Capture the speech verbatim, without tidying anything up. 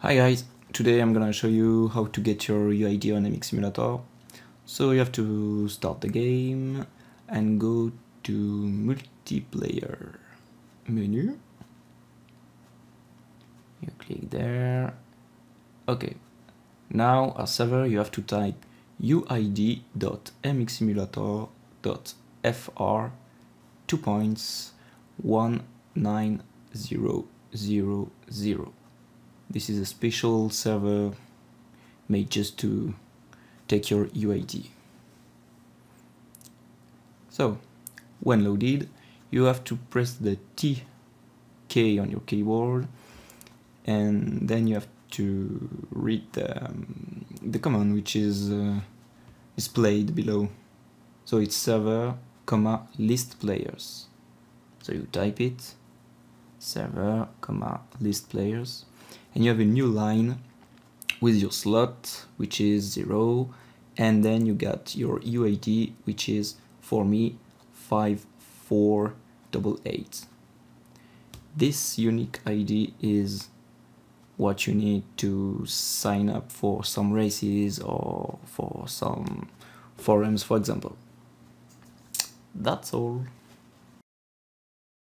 Hi guys, today I'm gonna show you how to get your U I D on M X Simulator. So you have to start the game and go to multiplayer menu. You click there. Okay, now as server you have to type U I D dot M X simulator dot F R two points one nine zero zero zero. This is a special server made just to take your U I D. So, when loaded, you have to press the T K on your keyboard, and then you have to read the, um, the command which is uh, displayed below. So it's server, comma, list players. So you type it, server, comma, list players. And you have a new line with your slot, which is zero, and then you got your U I D, which is for me five four eight eight. This unique I D is what you need to sign up for some races or for some forums, for example. That's all.